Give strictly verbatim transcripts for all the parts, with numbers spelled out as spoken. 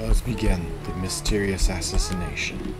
Let's begin the mysterious assassination.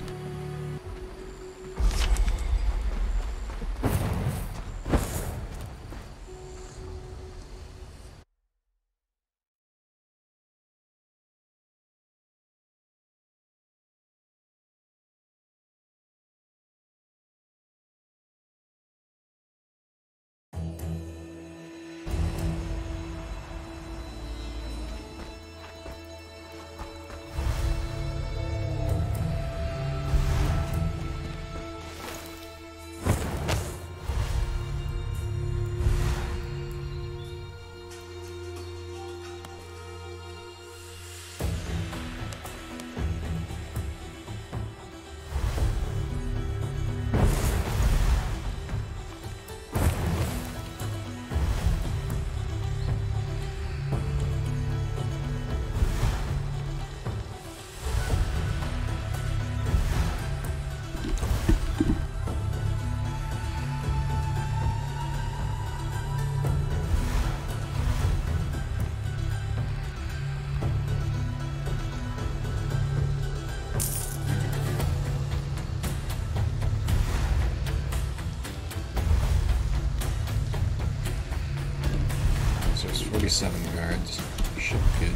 Seven guards. Shit, kid.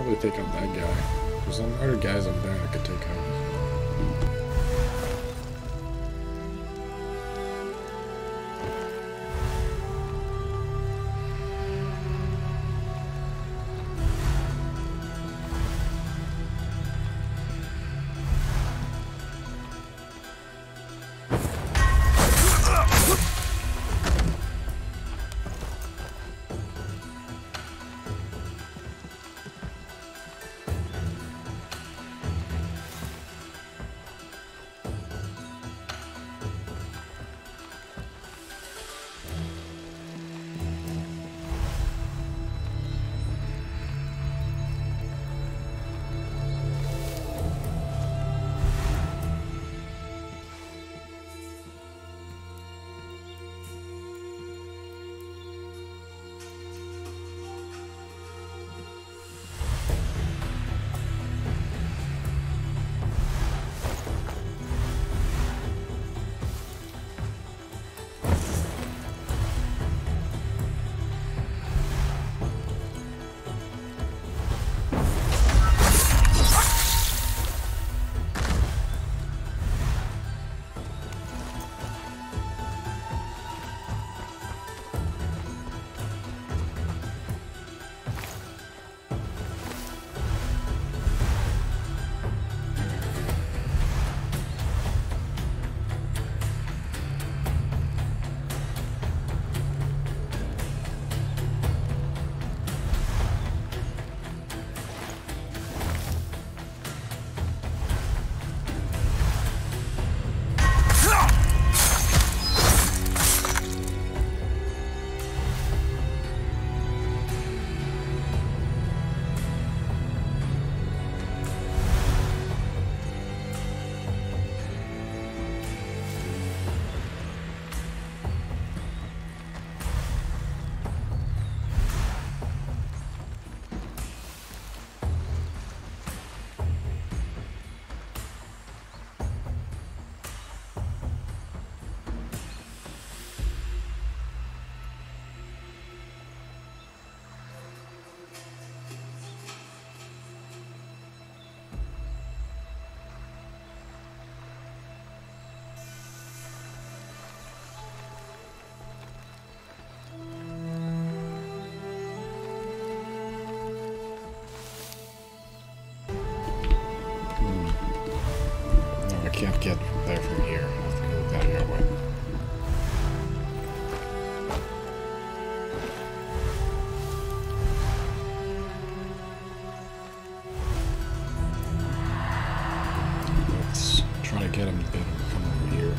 probably take out that guy. There's some other guys up there I could take out. Can't get there from here. I have to go down your way. Let's try to get him to come over here.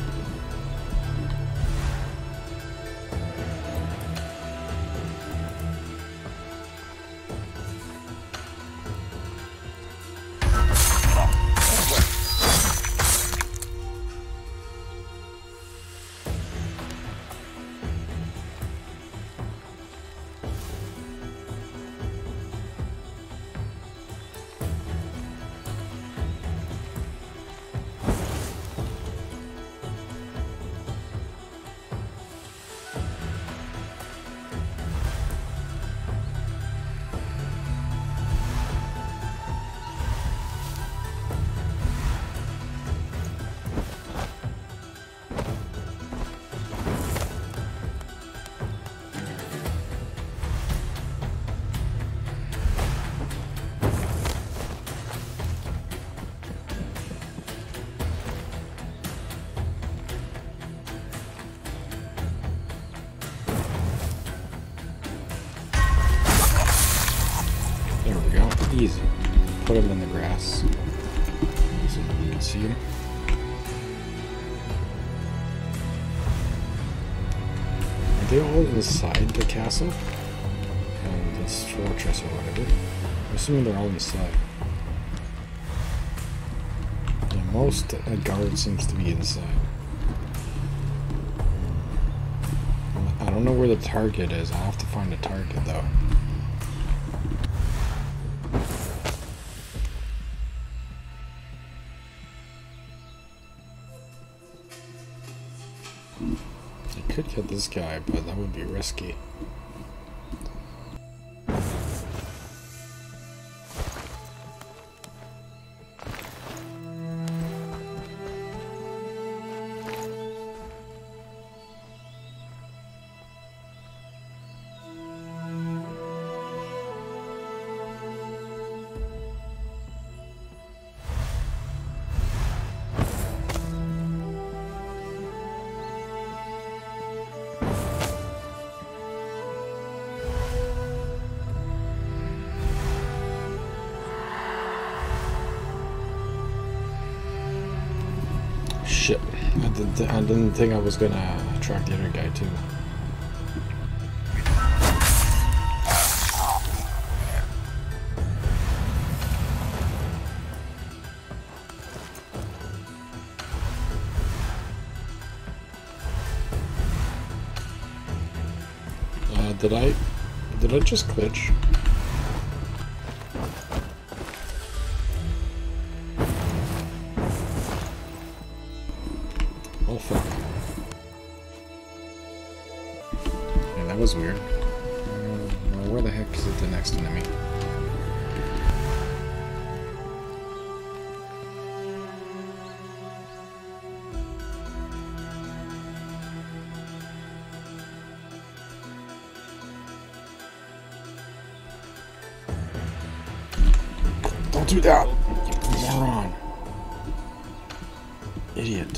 Easy. Put him in the grass. So you can see him. Are they all inside the castle? And this fortress or whatever? I'm assuming they're all inside. Yeah, most uh, guard seems to be inside. I don't know where the target is. I'll have to find a target though. Hit this guy, but that would be risky. Shit. I didn't, th I didn't think I was gonna attract the other guy too. Uh, did I... Did I just glitch? Weird. Uh, where the heck is it the next enemy? Don't do that! You moron! Idiot.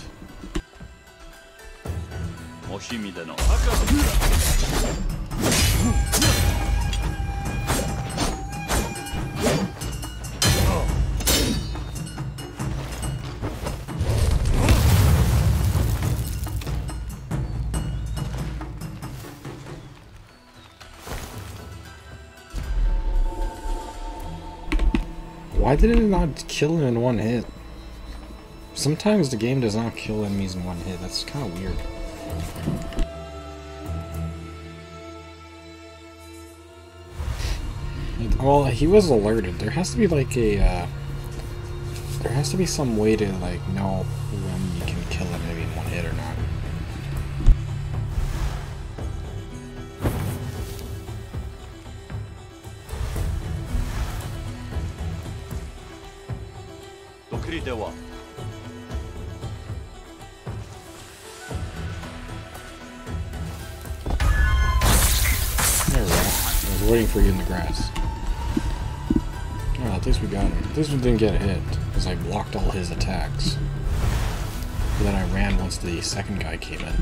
Why did it not kill him in one hit? Sometimes the game does not kill enemies in one hit. That's kind of weird. Well, he was alerted. There has to be like a, uh, there has to be some way to like know when you can kill it, maybe in one hit or not. For you in the grass. Well, at least we got him. At least we didn't get hit, because I blocked all his attacks. But then I ran once the second guy came in.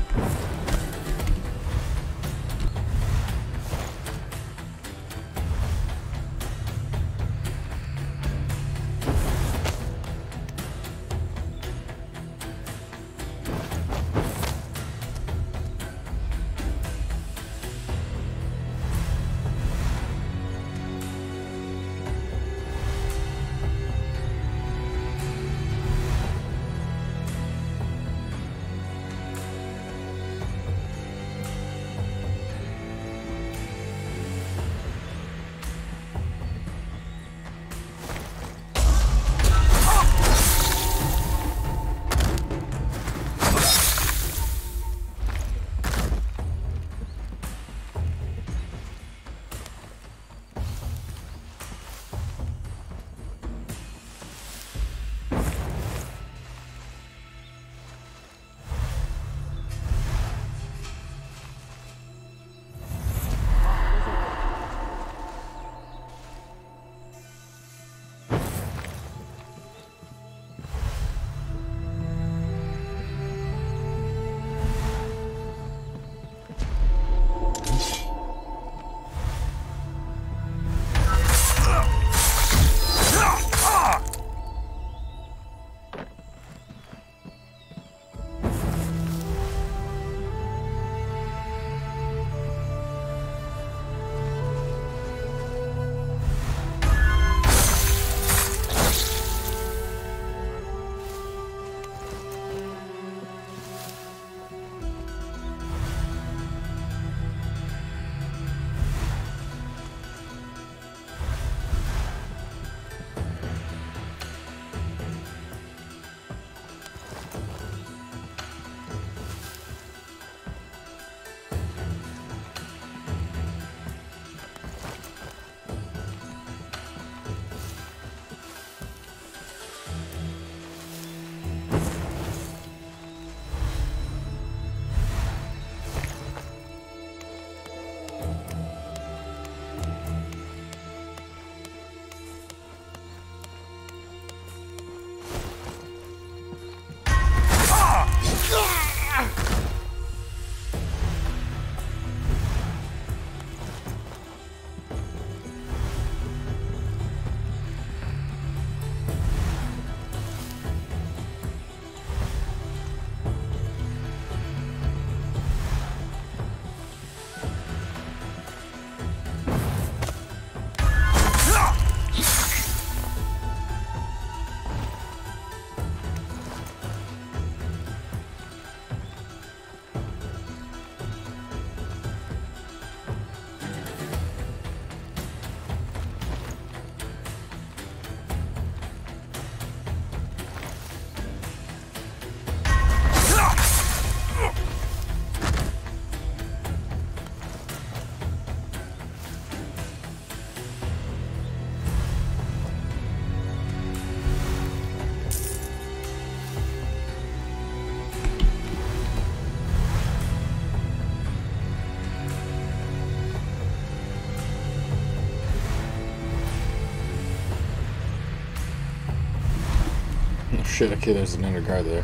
Oh shit, okay, there's an inner guard there.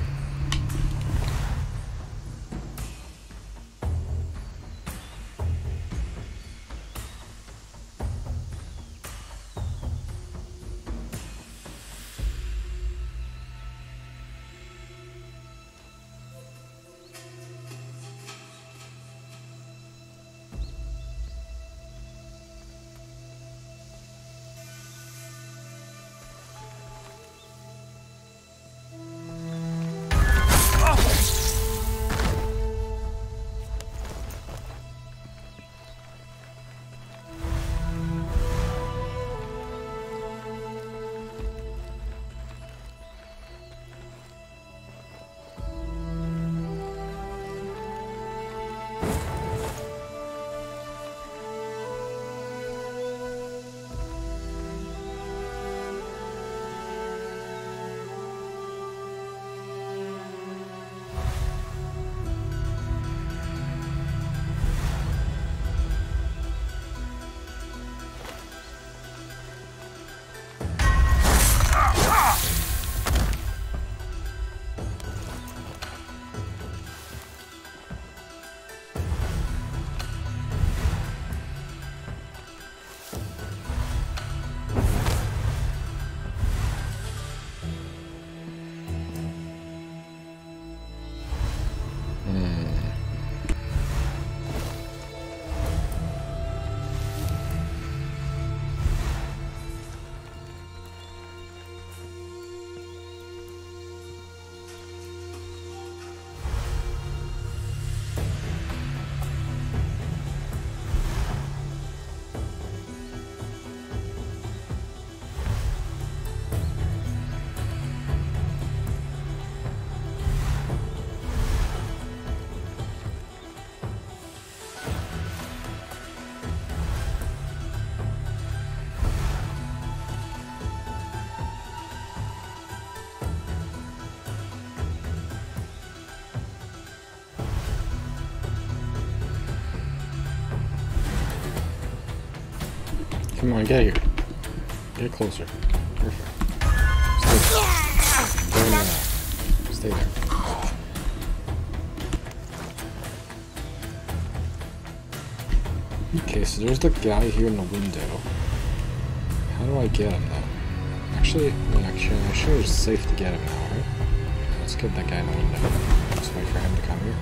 Come on, get here. Get closer. Perfect. Stay there. Stay there. Stay there. Okay, so there's the guy here in the window. How do I get him though? Actually, no, actually, I'm sure it's safe to get him now, right? Let's get that guy in the window. Let's wait for him to come here.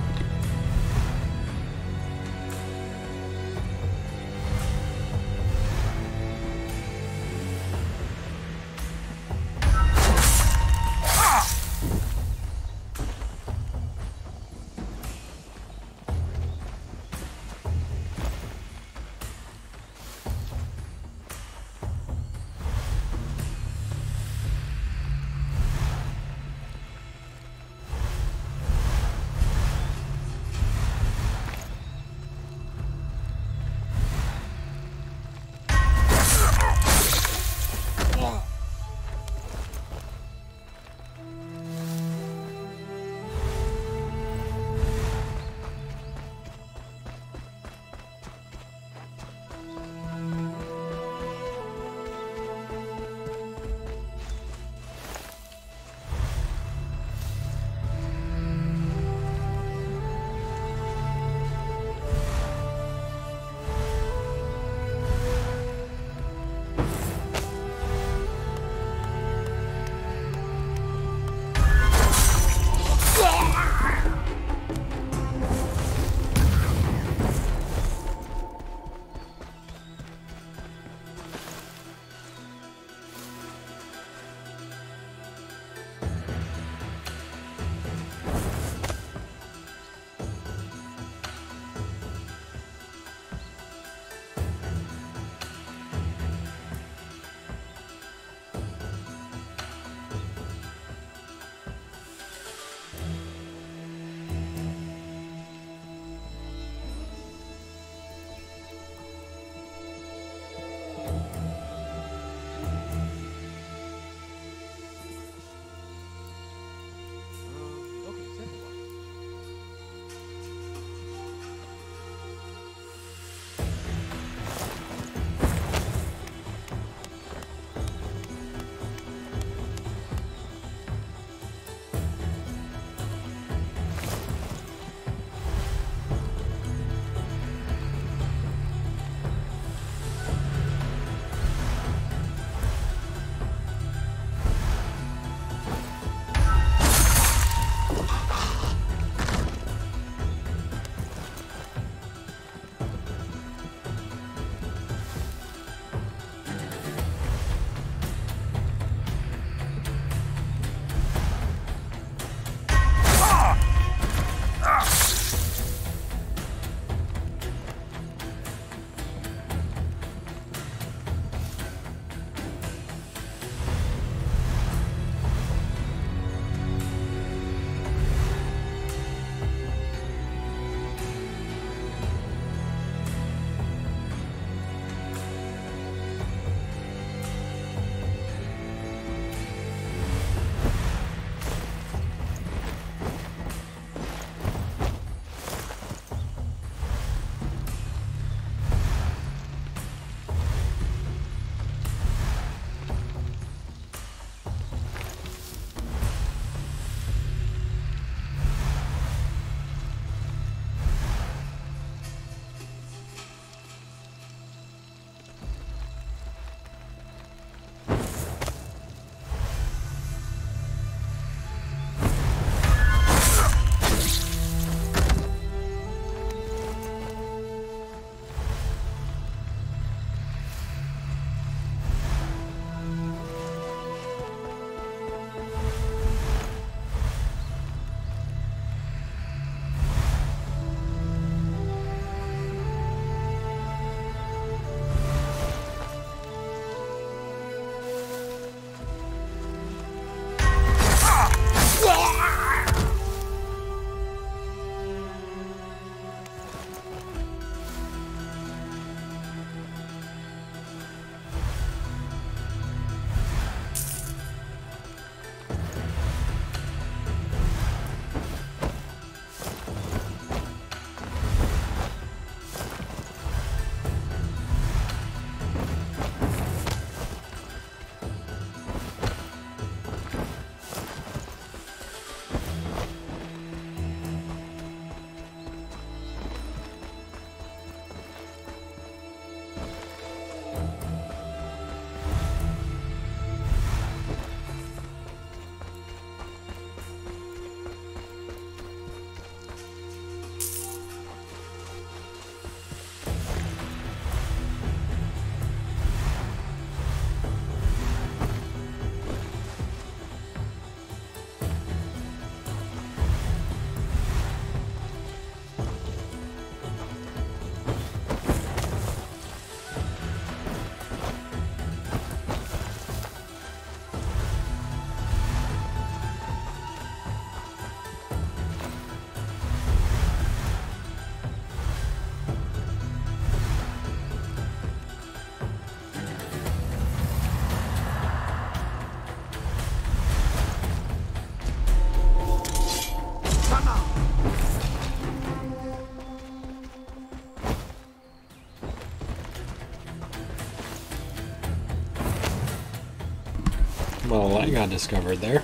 Well, I got discovered there.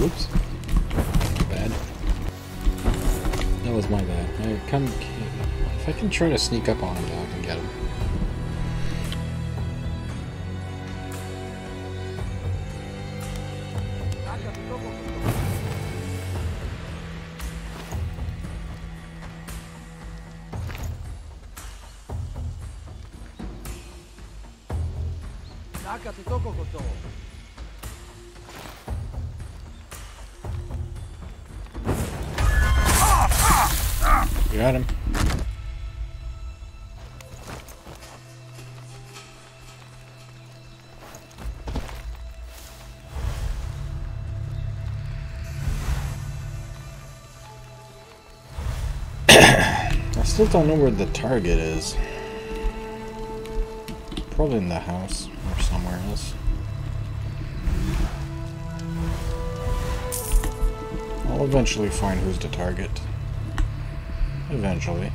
Oops. Bad. That was my bad. I come. If I can try to sneak up on him, now I can get him. Got him. I still don't know where the target is. Probably in the house or somewhere else. I'll eventually find who's the target. Eventually.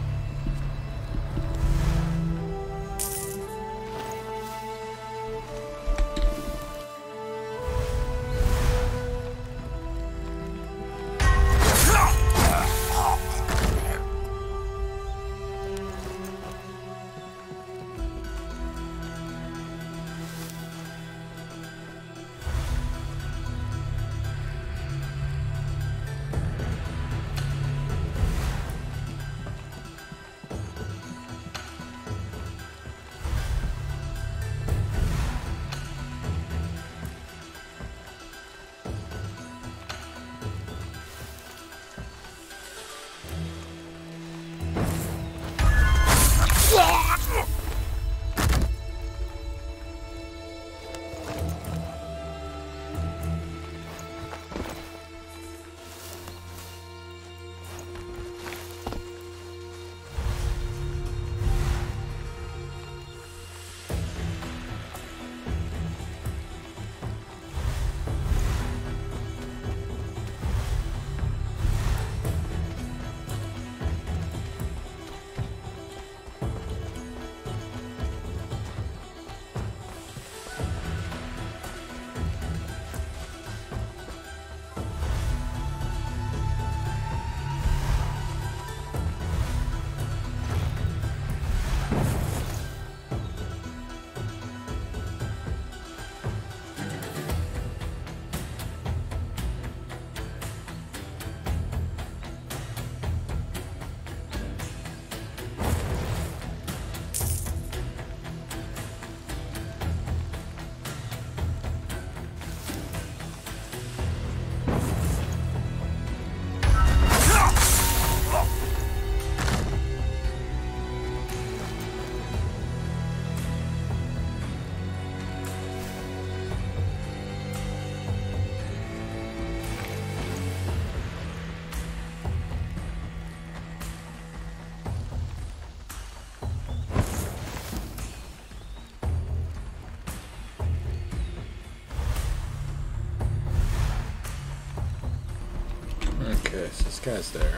Okay, so this guy's there.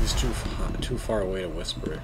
He's too far, too far away to whisper.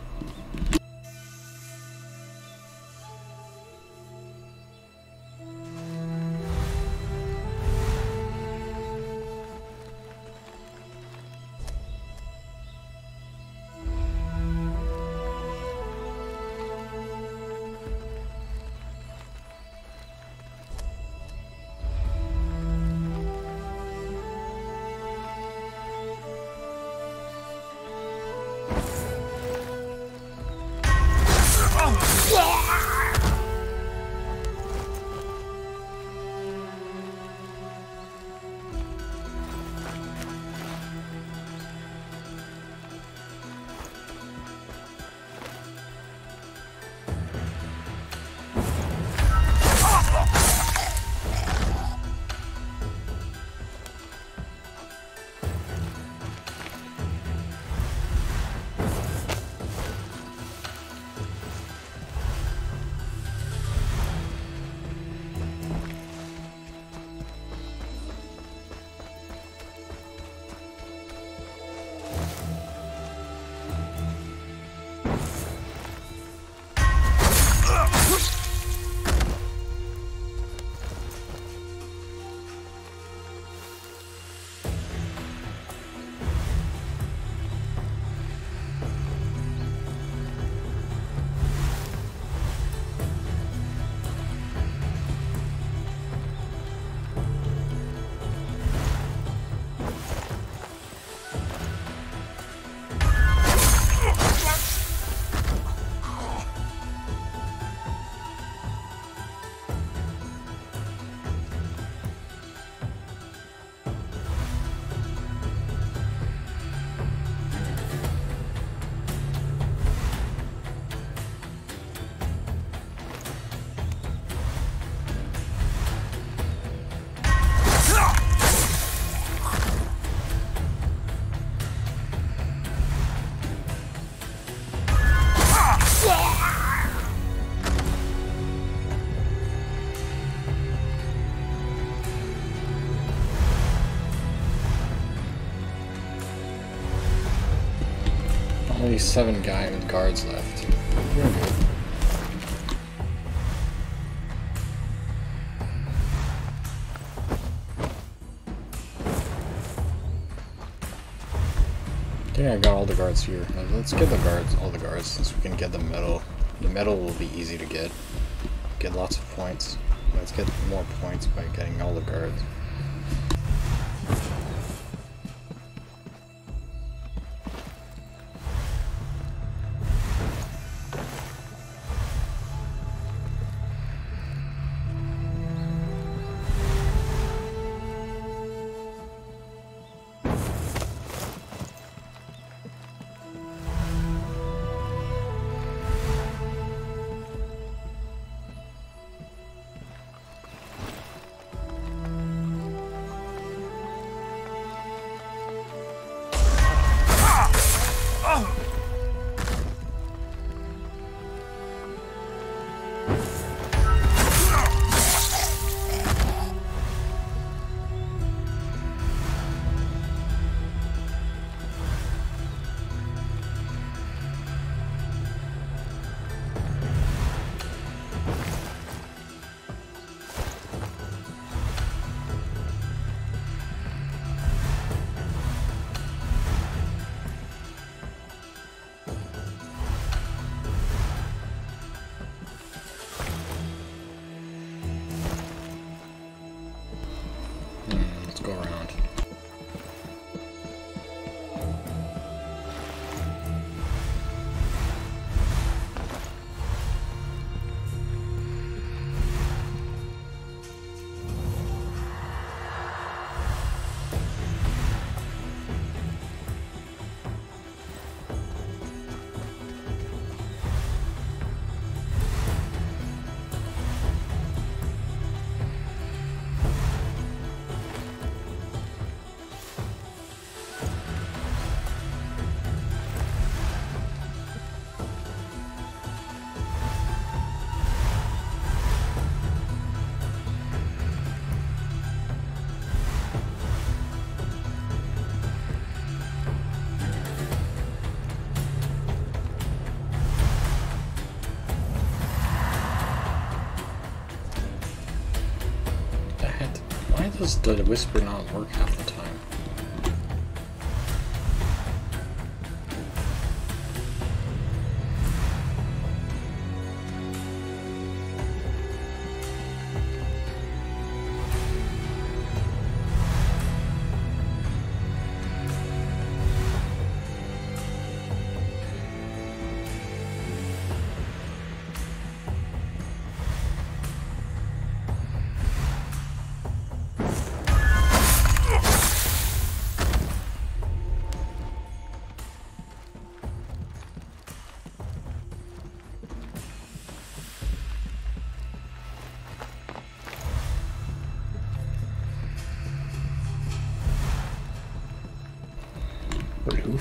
Only seven guy with guards left. We're good. Yeah, I got all the guards here. Let's get the guards, all the guards, since we can get the medal. The medal will be easy to get. Get lots of points. Let's get more points by getting all the guards. Does the whisper not work half the time?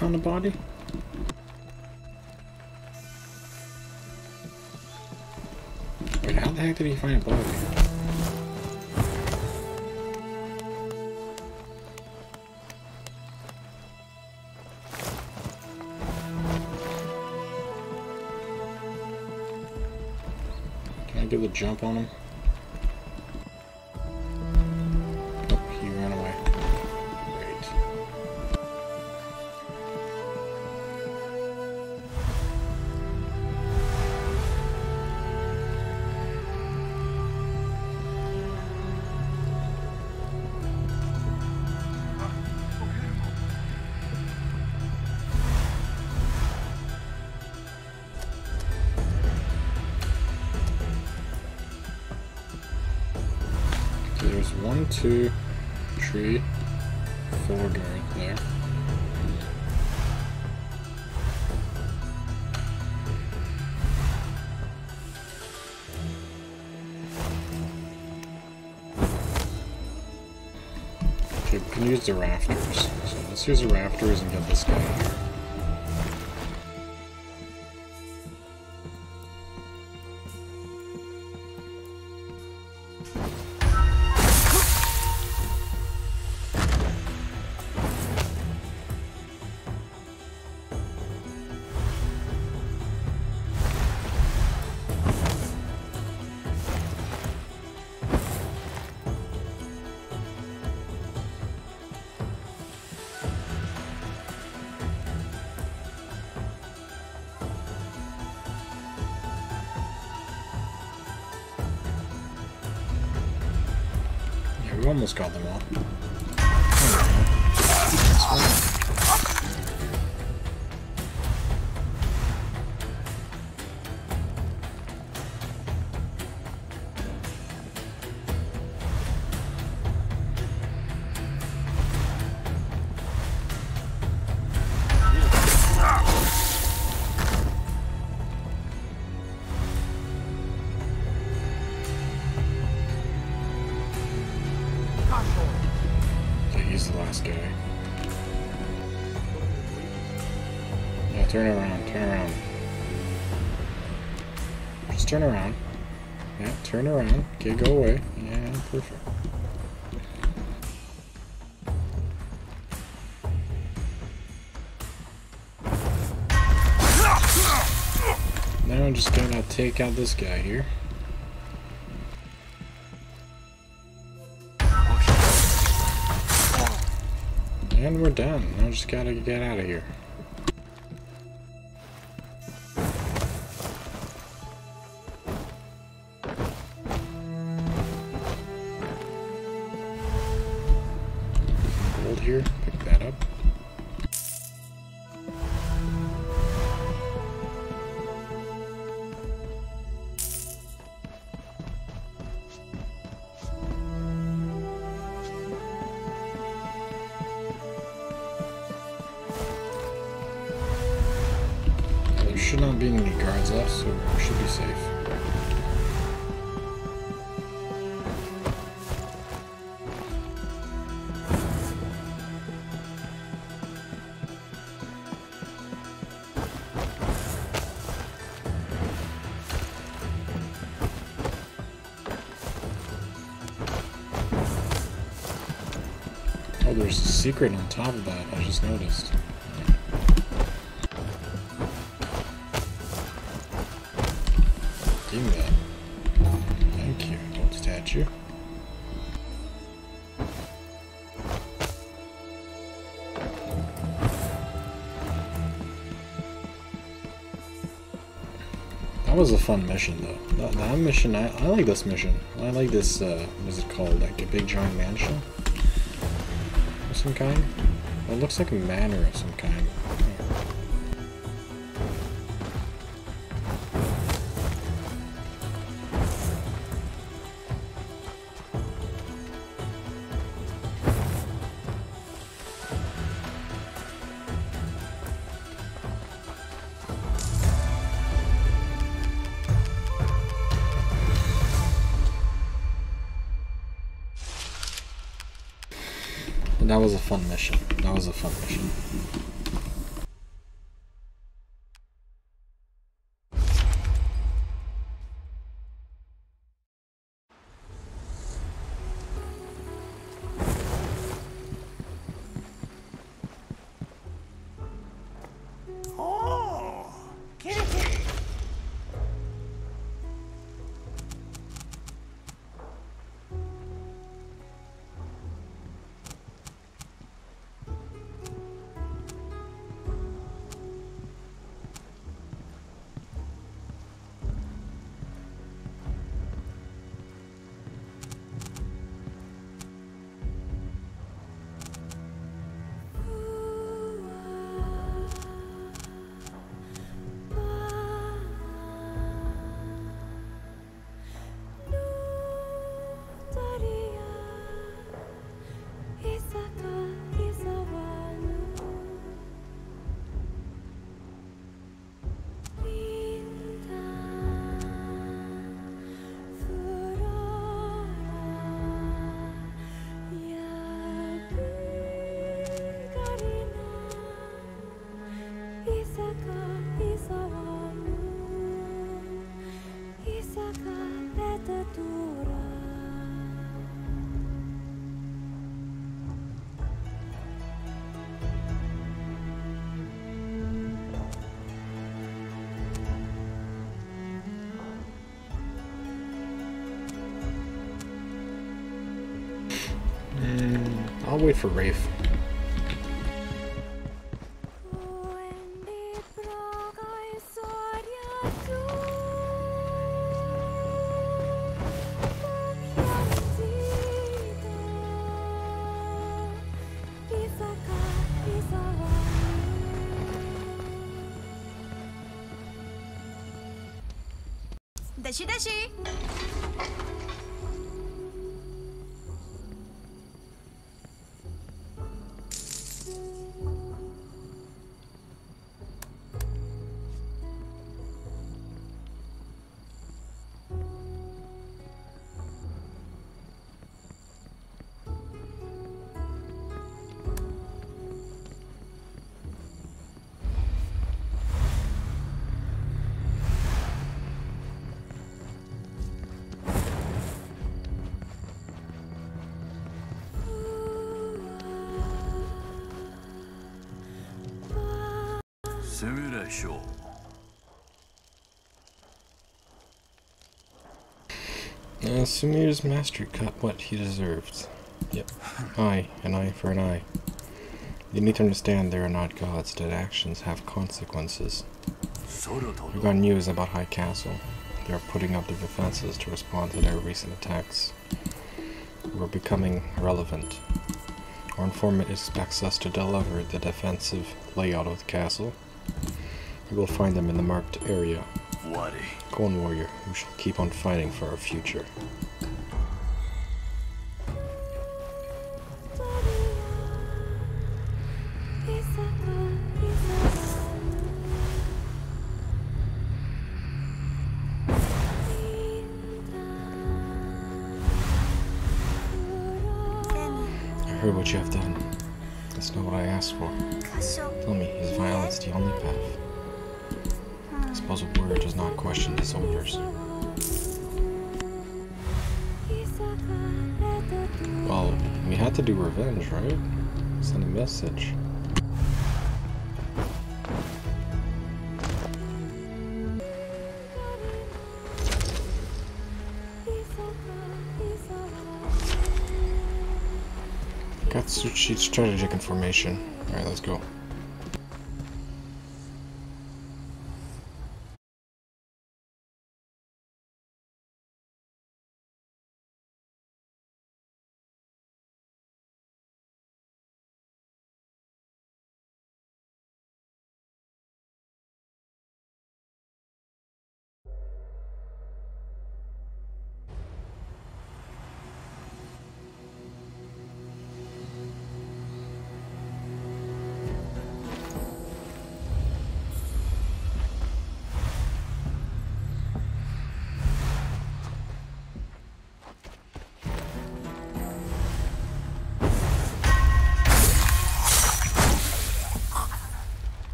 Found the body? Wait, how the heck did he find a body? Can I get the jump on him? One, two, three, four guards there. Okay, we can use the rafters. So let's use the rafters and get this guy here. We almost got them all. Turn around. Yeah, turn around. Okay, go away. Yeah, perfect. Now I'm just gonna take out this guy here. And we're done. Now I just gotta get out of here. Here, pick that up. There should not be any guards left, so we should be safe. There's a secret on top of that, I just noticed. Give me that. Thank you, old statue. That was a fun mission, though. That, that mission, I, I like this mission. I like this, uh, what's it called? Like a big giant mansion? Some kind? Well, it looks like a manor of some kind. That was a fun mission. That was a fun mission. I'll wait for Rafe. Dashi Dashi. Simulation. Uh, Sumida's master got what he deserved. Yep. Eye, an eye for an eye. You need to understand they are not gods, that actions have consequences. We've got news about High Castle. They are putting up their defenses to respond to their recent attacks. We're becoming relevant. Our informant expects us to deliver the defensive layout of the castle. We will find them in the marked area. Go on, warrior. We shall keep on fighting for our future. I heard what you have done. That's not what I asked for. Tell me, is violence the only path? This puzzled warrior does not question his orders. Well, we had to do revenge, right? Send a message. Akatsuchi strategic information. Alright, let's go.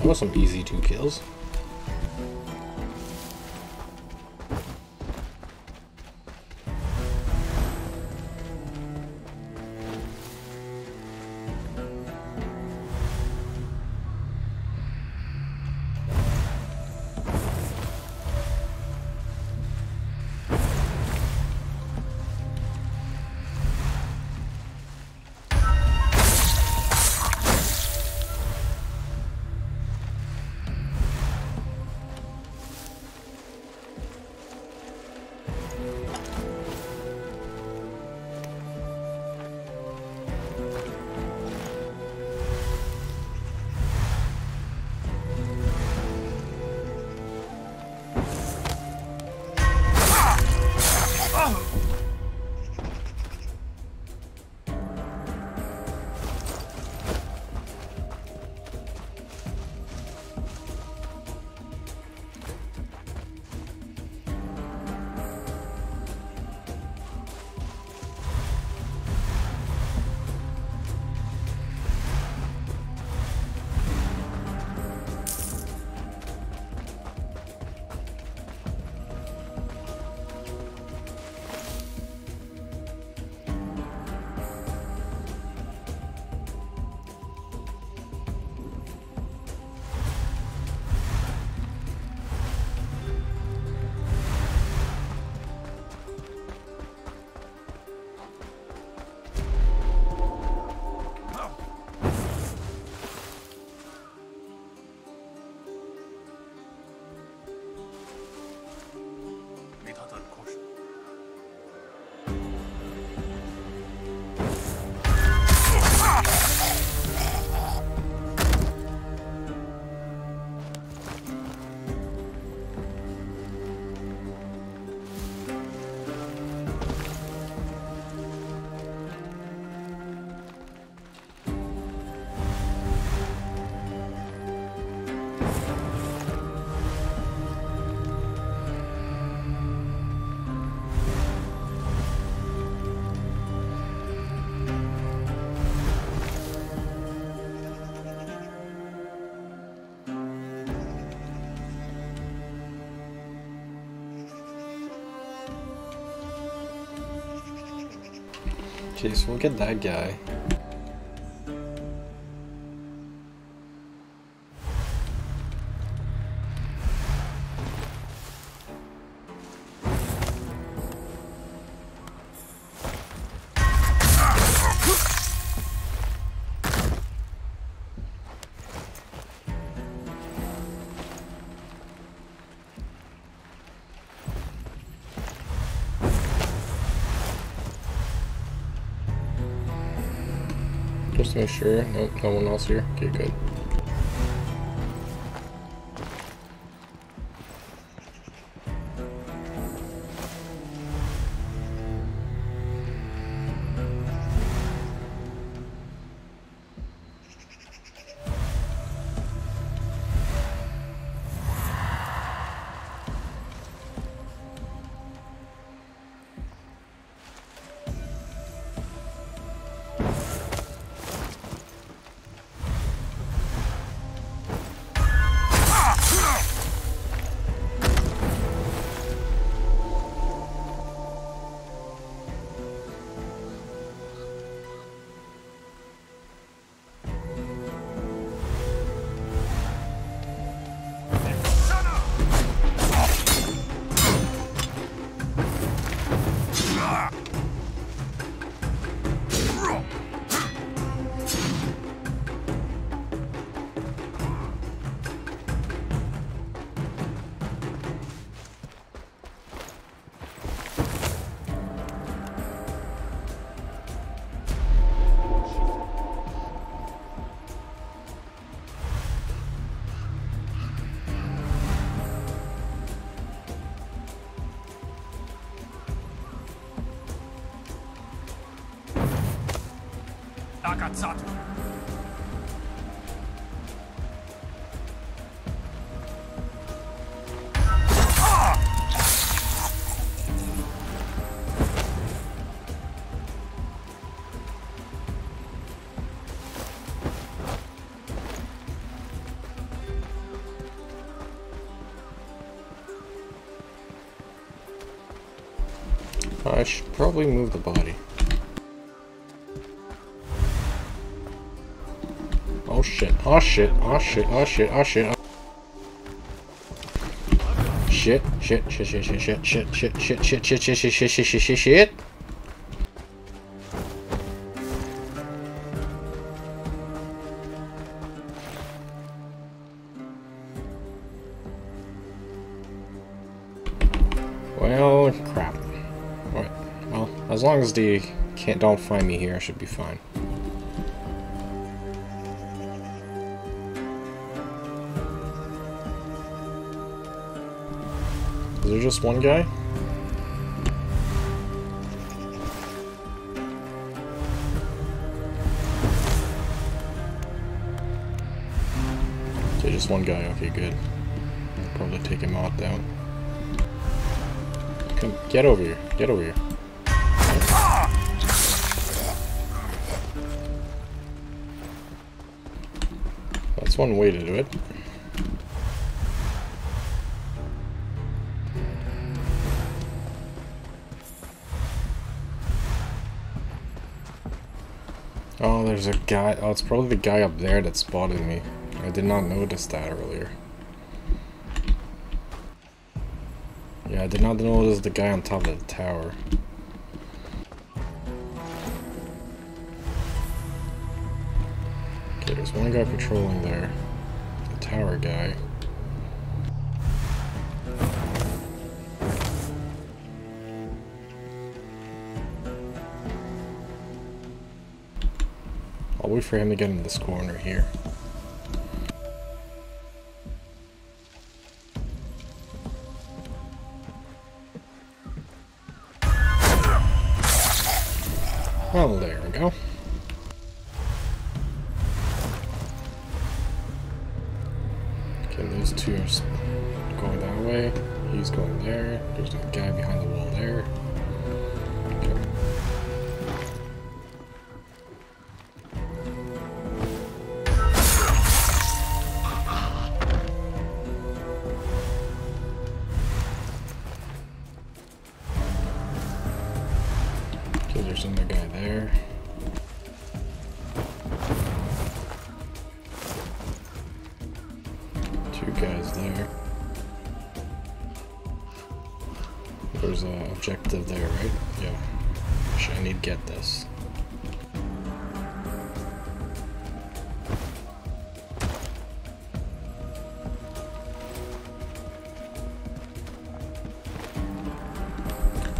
That was some easy two kills. Okay, so we'll get that guy. Just make sure, nope, no one else here. Okay, good. Akatsuchi. I should probably move the body. Oh shit, oh shit, oh shit, oh shit, oh shit, oh shit, shit, shit, shit, shit, shit, shit, shit, shit, shit, shit, shit, shit, shit, shit, shit, shit, shit. Well, crap. Alright, well, as long as they can't don't find me here, I should be fine. Is there just one guy? There's just one guy, okay, good. I'll probably take him out down. Come, get over here, get over here. That's one way to do it. Oh, there's a guy. Oh, it's probably the guy up there that spotted me. I did not notice that earlier. Yeah, I did not notice the guy on top of the tower. Okay, there's one guy patrolling there. The tower guy. I'll wait for him to get in this corner here. Well, there we go. Okay, those two are going that way. He's going there. There's that guy behind the wall there. There's another guy there. guys there. There's an objective there, right? Yeah. Should I need to get this?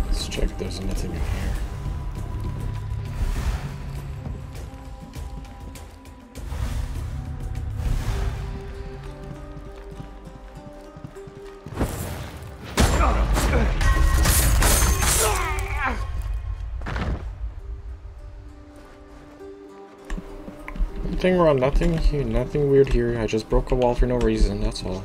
Let's check if there's nothing in here. Nothing wrong, nothing here, nothing weird here. I just broke a wall for no reason, that's all.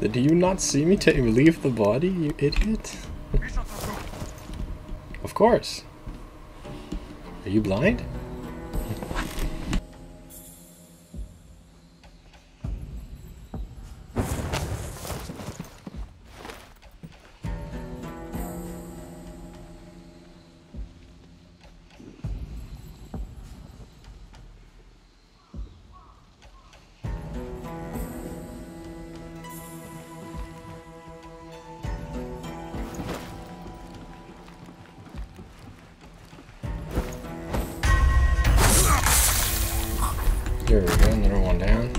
Did you not see me take leave the body, you idiot? Of course. Are you blind? There we go, another one down.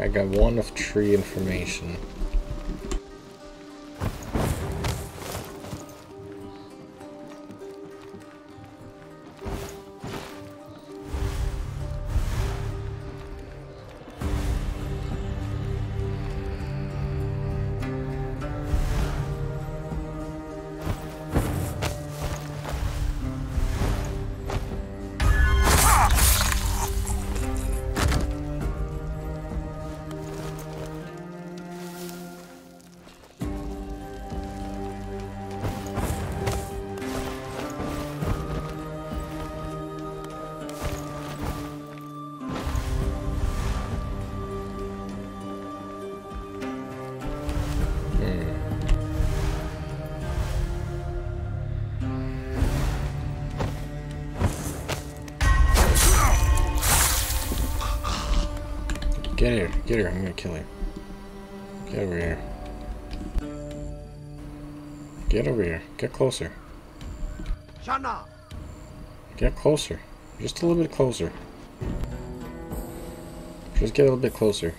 I got one of three information. Get here, get here, I'm gonna kill you. Get over here. Get over here, get closer. Get closer. Just a little bit closer. Just get a little bit closer.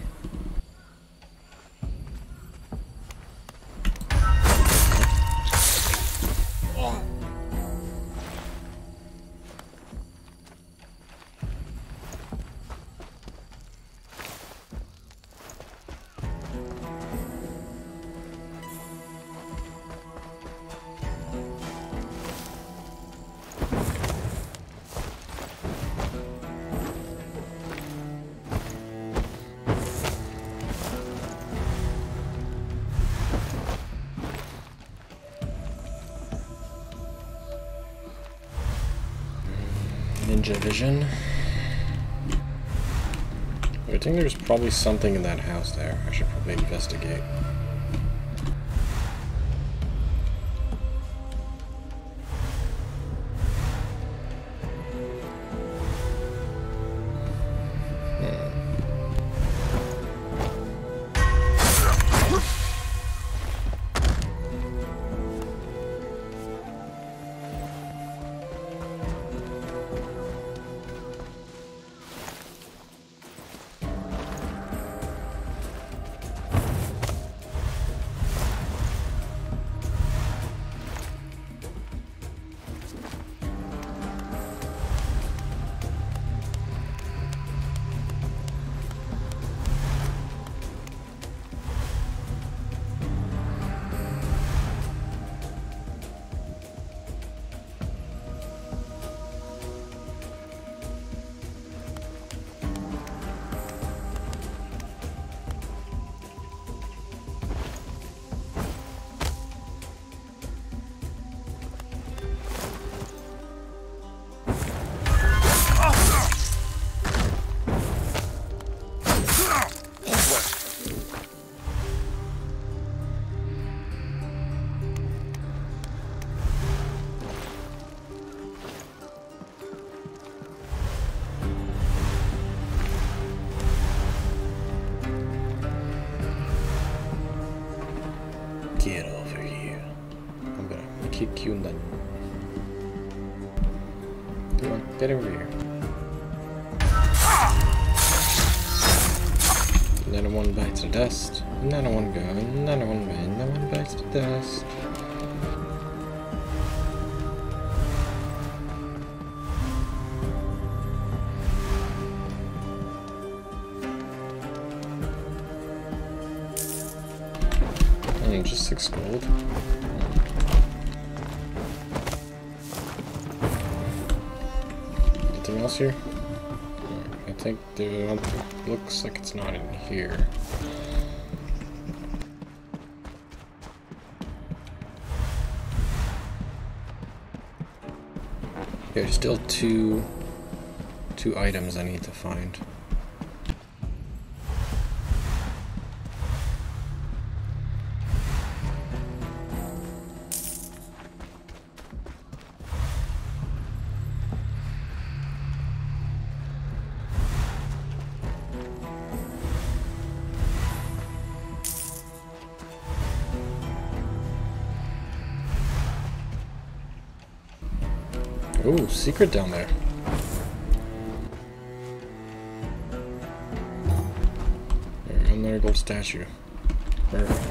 Vision. I think there's probably something in that house there. I should probably investigate. Get over here. Another one bites the dust. Another one goes. Another one bites. Another one bites the dust. Only just six gold. Else here? I think there looks like it's not in here. There's still two two items I need to find. Ooh, secret down there. There, another gold statue. Perfect.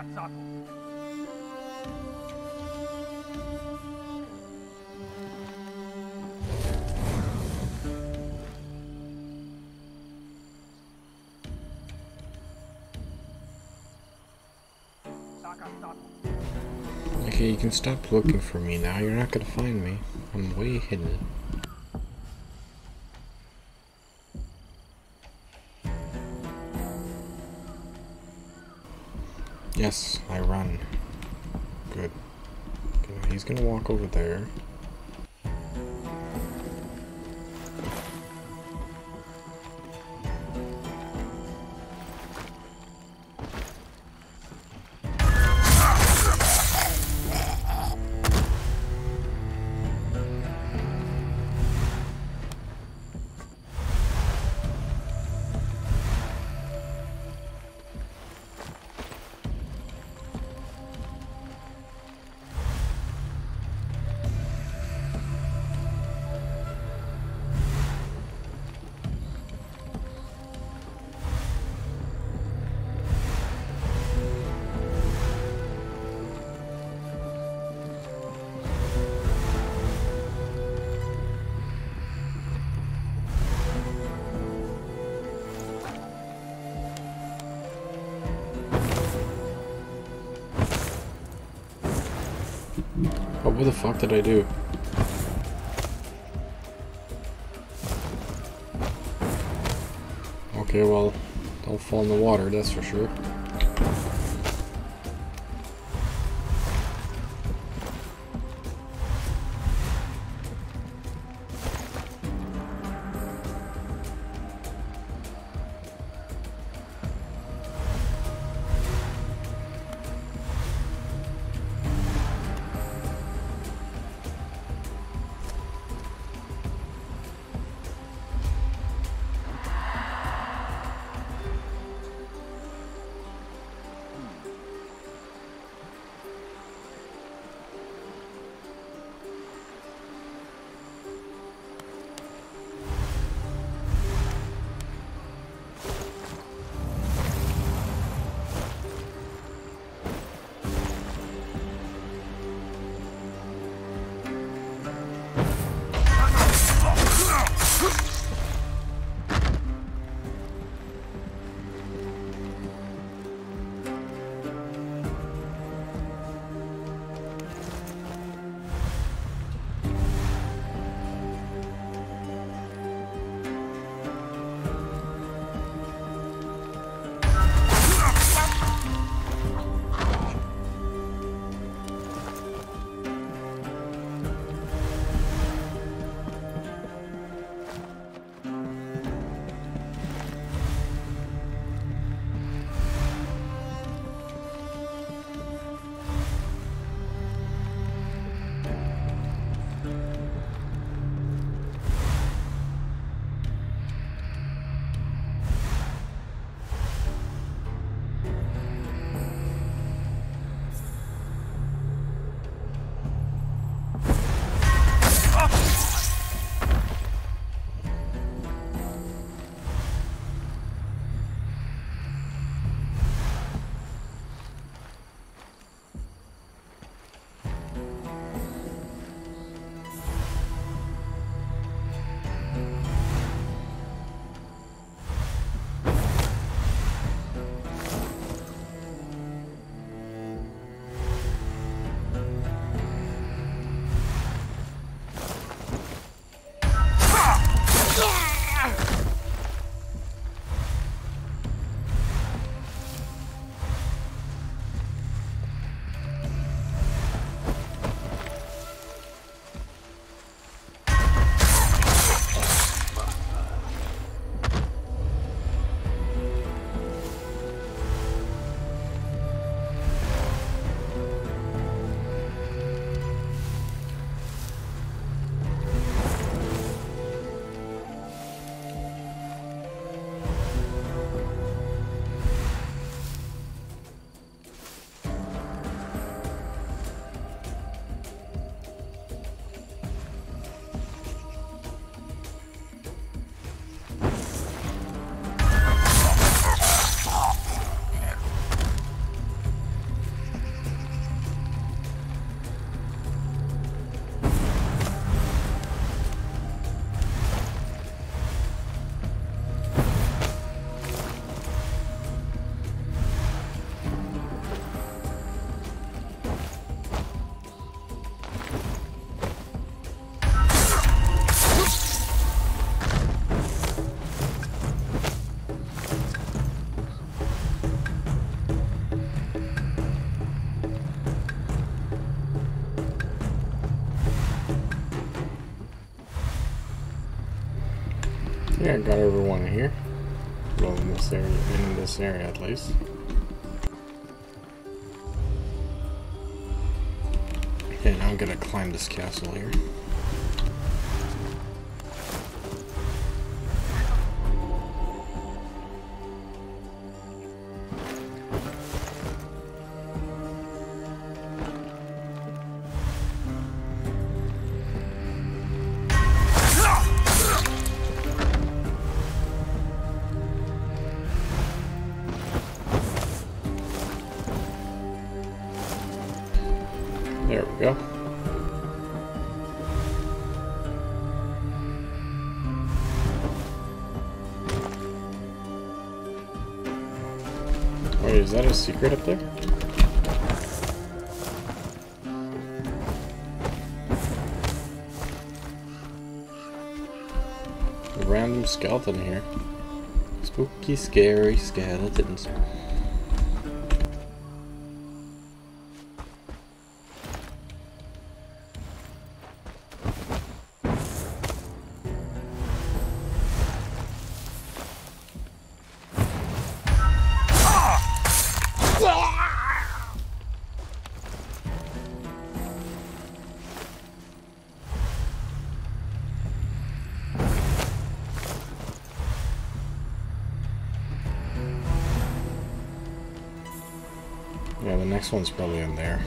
Akatsuchi. Okay, you can stop looking for me now. You're not gonna find me. I'm way hidden. Yes, I run. Good. Okay, he's gonna walk over there. What the fuck did I do? Okay, well, don't fall in the water, that's for sure. Yeah, I got over one here. Well, in this area, in this area at least. Okay, now I'm gonna climb this castle here. There we go. Wait, is that a secret up there? A random skeleton here. Spooky, scary skeletons. Yeah, the next one's probably in there.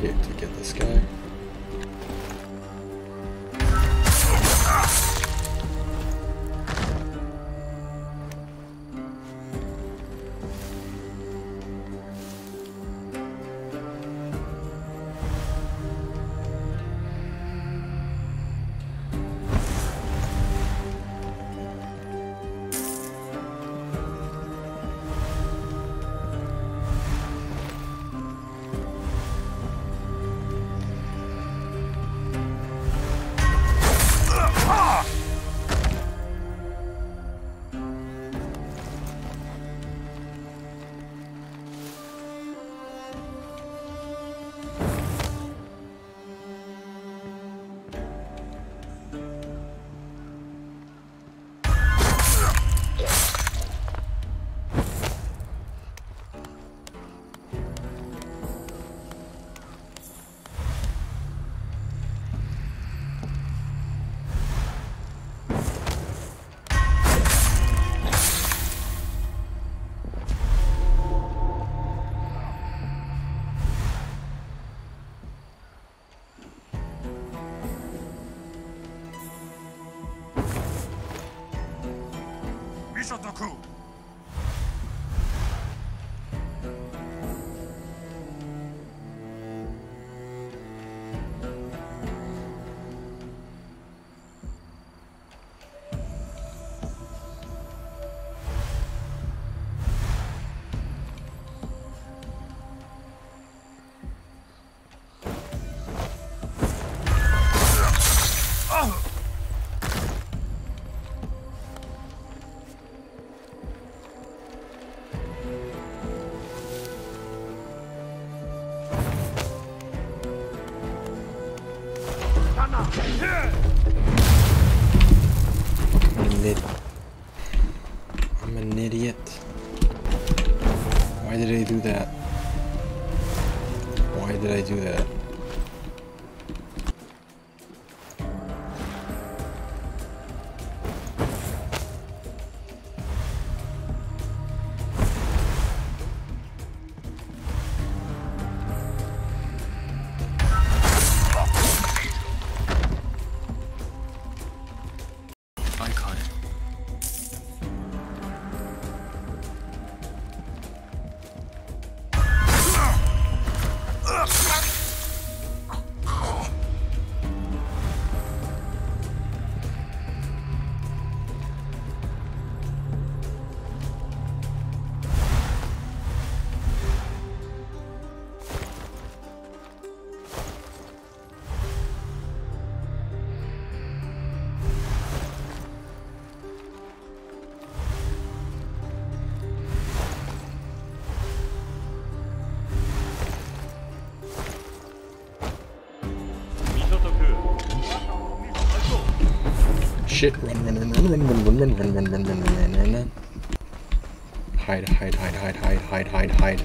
Get to get this guy. I'm an, I'm an idiot. Why did I do that? Why did I do that? Shit, run, run, run, run, run, run, run, run, run, run, run, run, run, run. Hide, hide, hide, hide, hide, hide, hide, hide.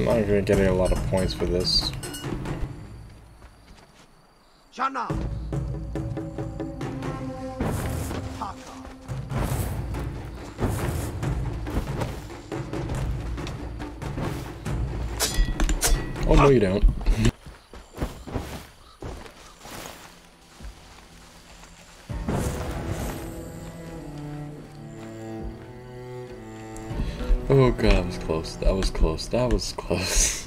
I'm not even getting a lot of points for this. Shana. Oh no, you don't. Oh god, that was close, that was close, that was close.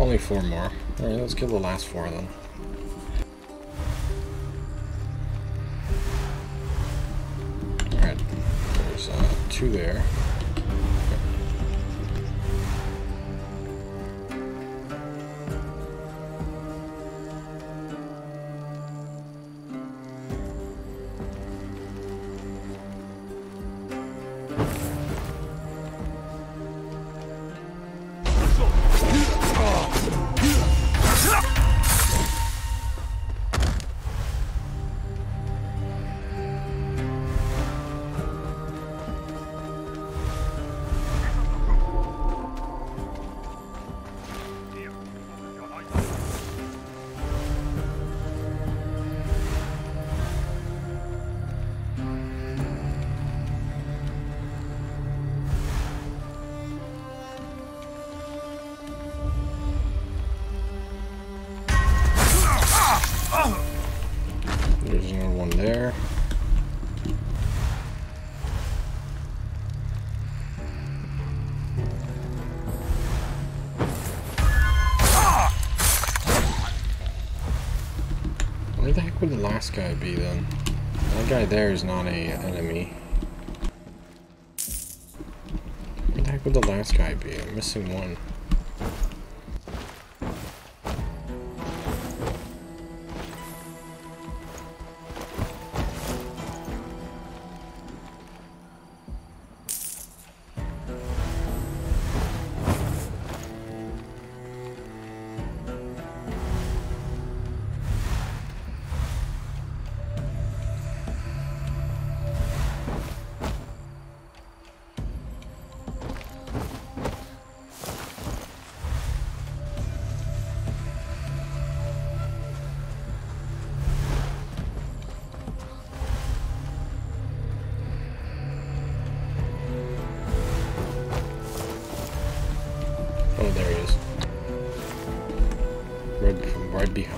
Only four more. Alright, let's kill the last four of them. Alright, there's uh, two there. there. Where the heck would the last guy be then? That guy there is not a enemy. Where the heck would the last guy be? I'm missing one.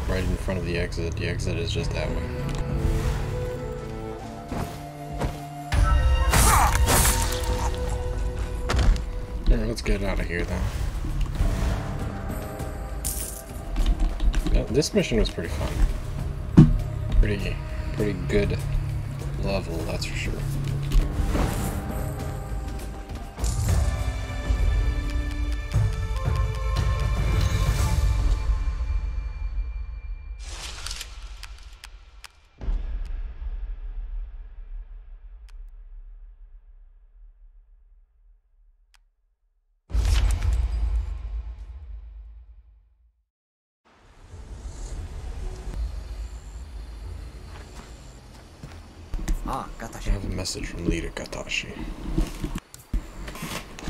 Right in front of the exit. The exit is just that way. Alright, let's get out of here then. Yeah, this mission was pretty fun. Pretty, pretty good level, that's for sure. I have a message from Leader Katashi.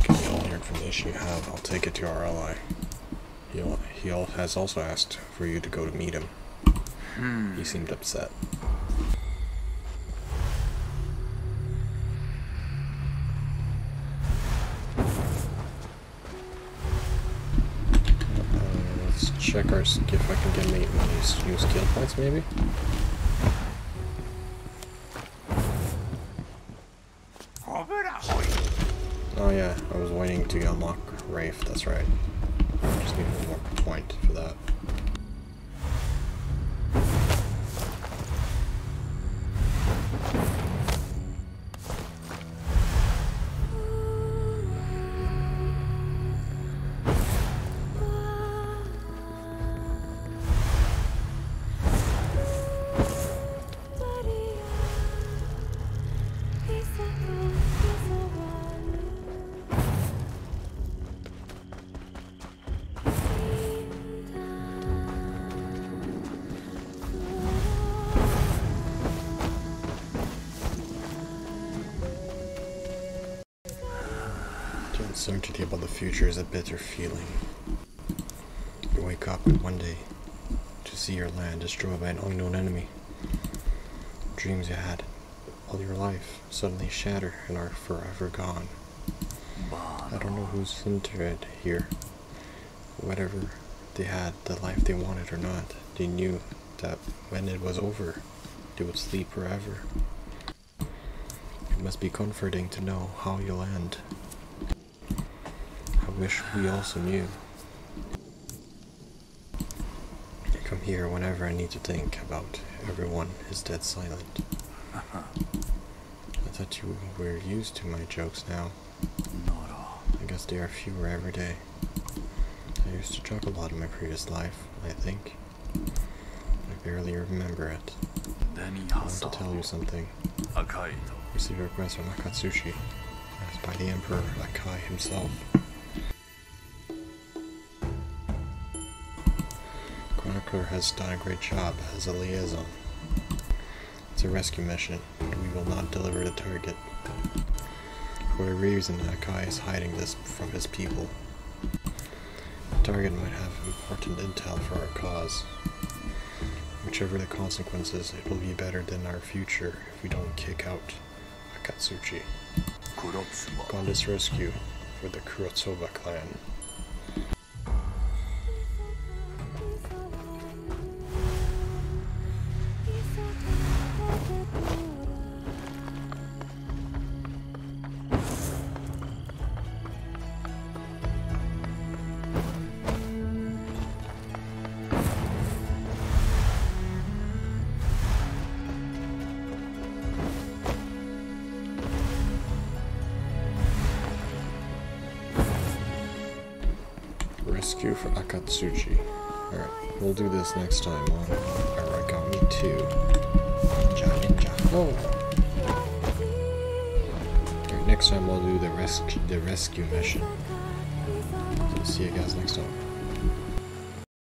Give me all the information you have. I'll take it to our ally. He'll, he has also asked for you to go to meet him. Hmm. He seemed upset. Uh, let's check our if I can get any new skill points, maybe. Oh yeah, I was waiting to unlock Rafe, that's right. I just need one more point for that. Uncertainty about the future is a bitter feeling. You wake up one day to see your land destroyed by an unknown enemy. Dreams you had all your life suddenly shatter and are forever gone. I don't know who's interred here. Whatever they had, the life they wanted or not, they knew that when it was over, they would sleep forever. It must be comforting to know how you'll end. Wish we also knew. I come here whenever I need to think about everyone is dead silent. I thought you were used to my jokes now. Not all. I guess they are fewer every day. I used to joke a lot in my previous life, I think. I barely remember it. I want to tell you something. Akai received a request from Akatsuchi, as by the Emperor Akai himself. Has done a great job as a liaison. It's a rescue mission, but we will not deliver the target. For a reason, Akai is hiding this from his people. The target might have important intel for our cause. Whichever the consequences, it will be better than our future if we don't kick out Akatsuchi. Kurotsuba. Gonda's rescue for the Kurotsuba clan. rescue for Akatsuchi. Alright, we'll do this next time. Huh? Alright, got me too. Ninja, ninja. Oh. Alright, next time we'll do the, res the rescue mission. So see you guys next time.